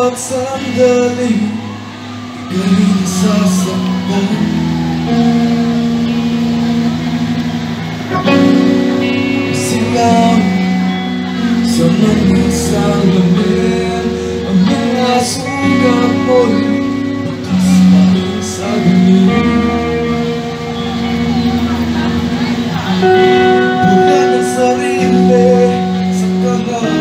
at sandaling ika'y nasasaktan. Silaw sa mga salamin, ang mga sugat mo'y bakas pa rin sa galing. Bulan ang sarili sa kahapon.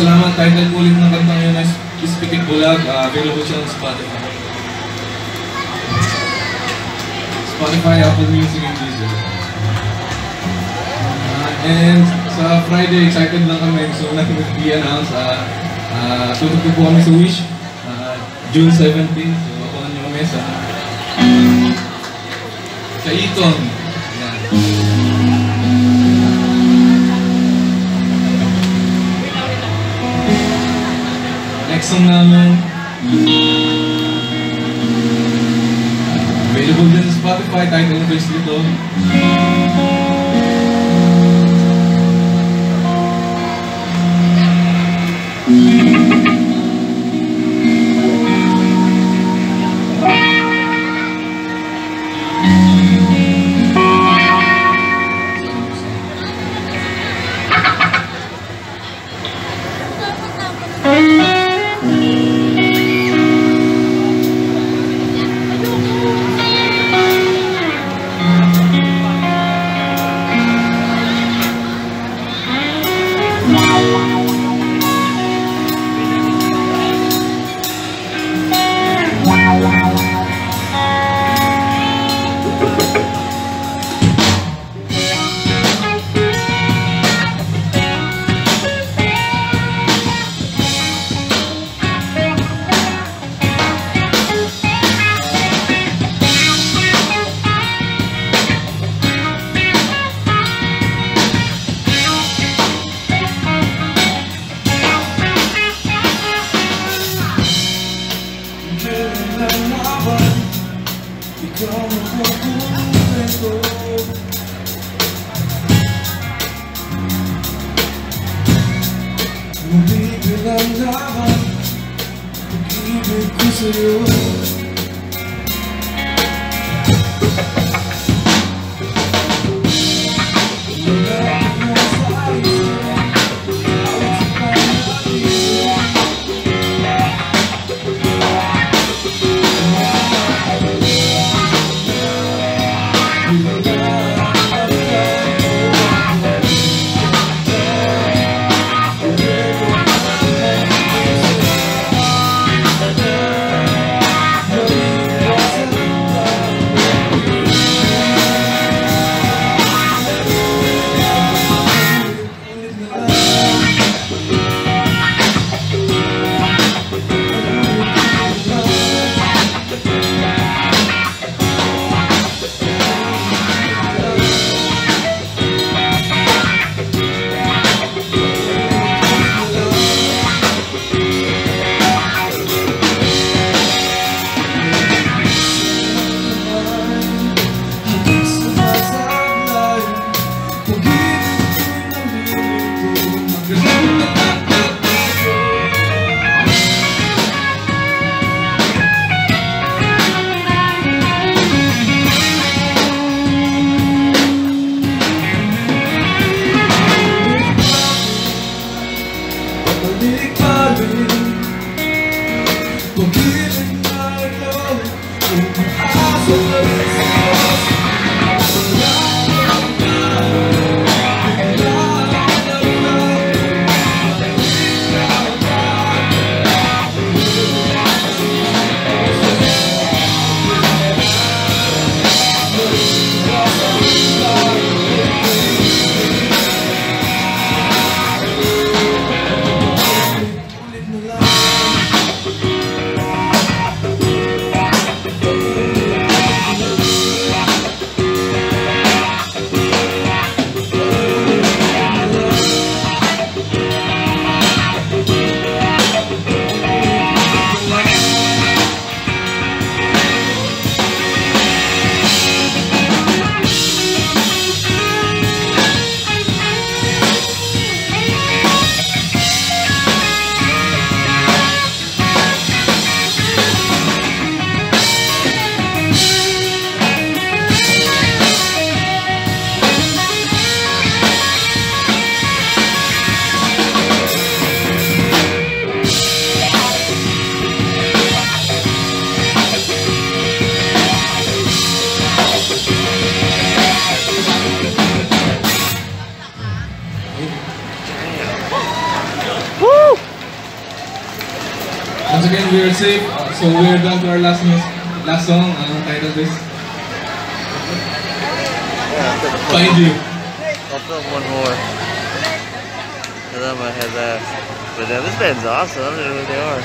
Salamat, title ulit ng kanta ngayon na Speaking Bulag. Available ko siya ng Spotify. Spotify, Apple Music, and Deezer. And sa Friday, excited lang kami. So, nag-i-announce. Tutok ko po kami sa Wish. June 17. So, abangan nyo kami sa Eton. Next song namin, available din sa Spotify, title ng verse dito. Once again, we are safe, so we are down to our last song. Anong title this? Find You. I'll film one more. Because I'm a head ass. But this band's awesome. I don't know who they are.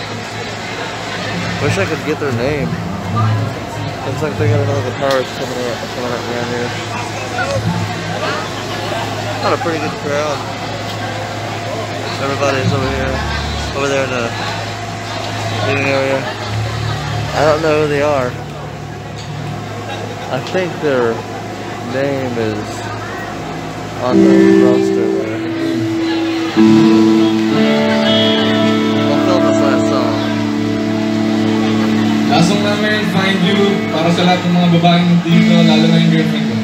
Wish I could get their name. Looks like they got another guitar coming up around here. Got a pretty good crowd. Everybody's over there in the area. I don't know who they are. I think their name is on the roster there. I'll fill this last song. Last song namin, Find You, para sa lahat ng mga babaeng dito, lalo na yung girlfriend ko.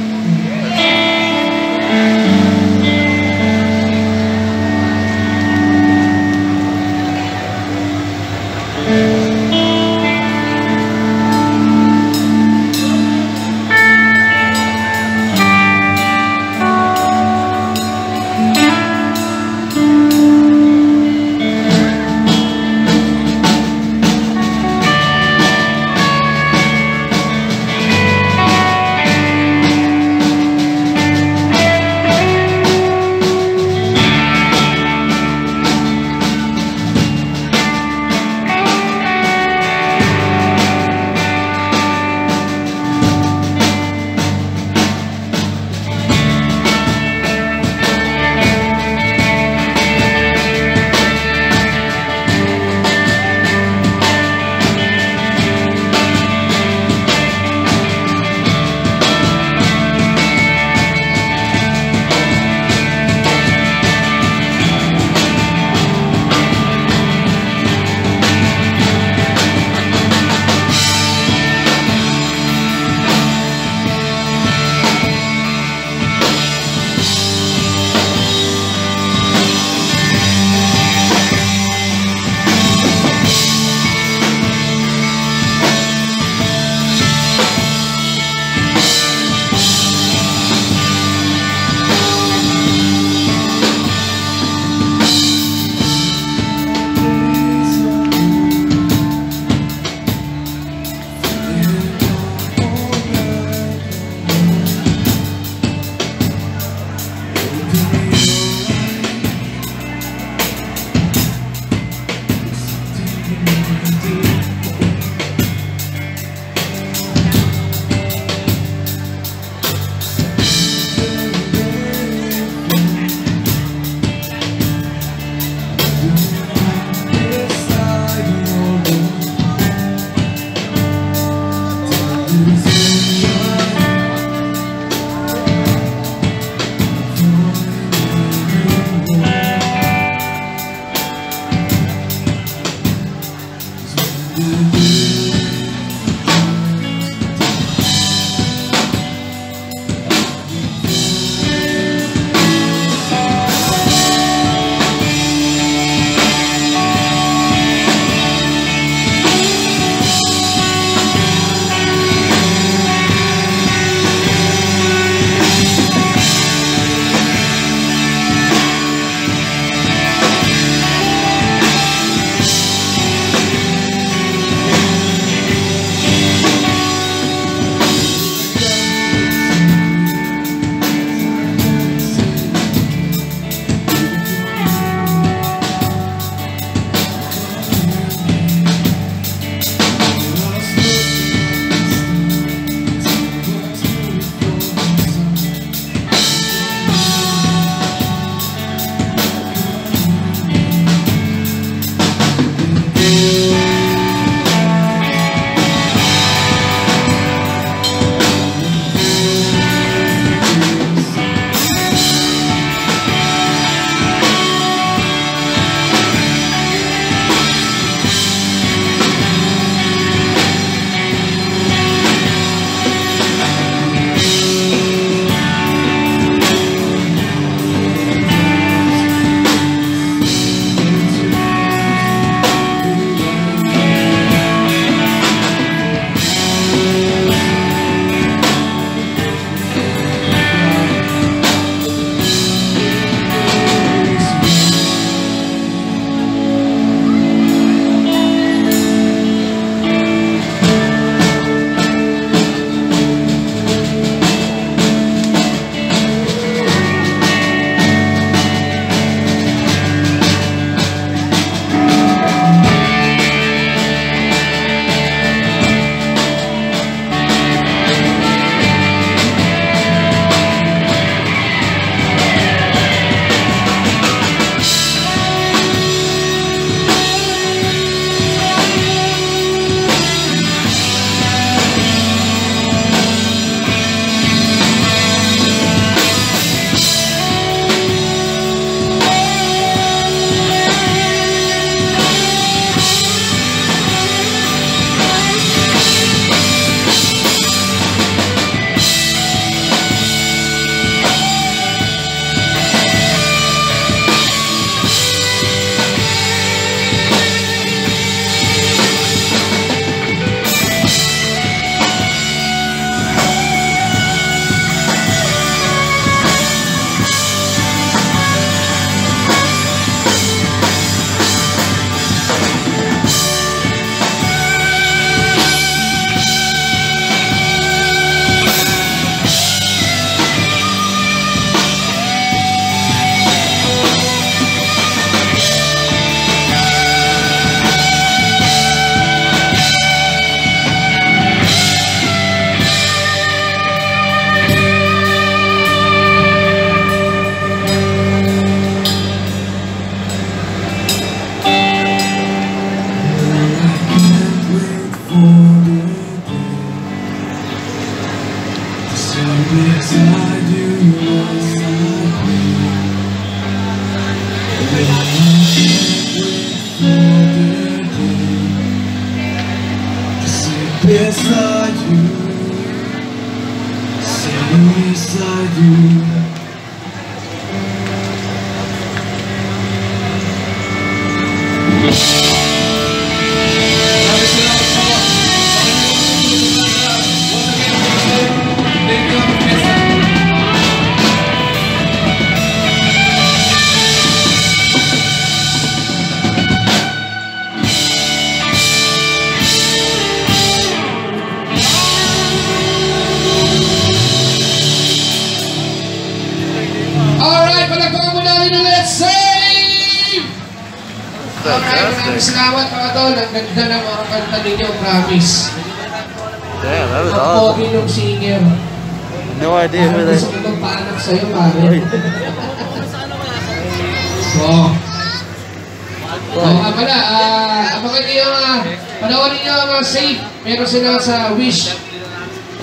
Safe, meron sila sa Wish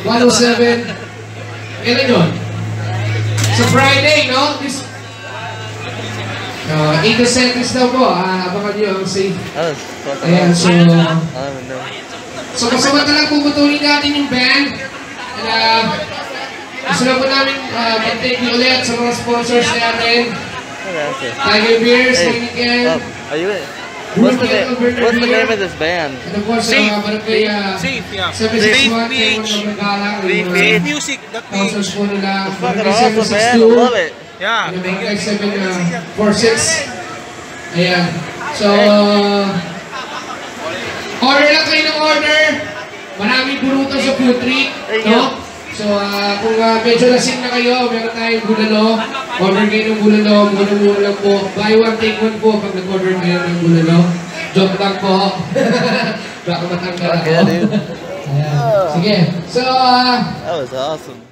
107. Kailan yun? Sa Friday, no? This 8 seconds daw po, abangan nyo ang safe. Ayan, so... So, kasama na lang puputulin natin yung band. And, gusto na po namin mag-take nyo ulit sa mga sponsors natin. Tiger Beers, Tiger Ken. Ayun. What's the name of this band? And of course, Safe, yeah. Safe Music, that means. It's fucking awesome, man. I love it. Yeah. 9746. Ayan. So, order lang kayo ng order. Maraming burutan sa putri. No? So, kung medyo lasing na kayo, meron tayong bulalo. Order kayo ng bulalo. Muna lang po. Buy one, take one po pag nag-order kayo ng bulalo. Joke lang po. Baka matanggal ako. Sige. So, that was awesome.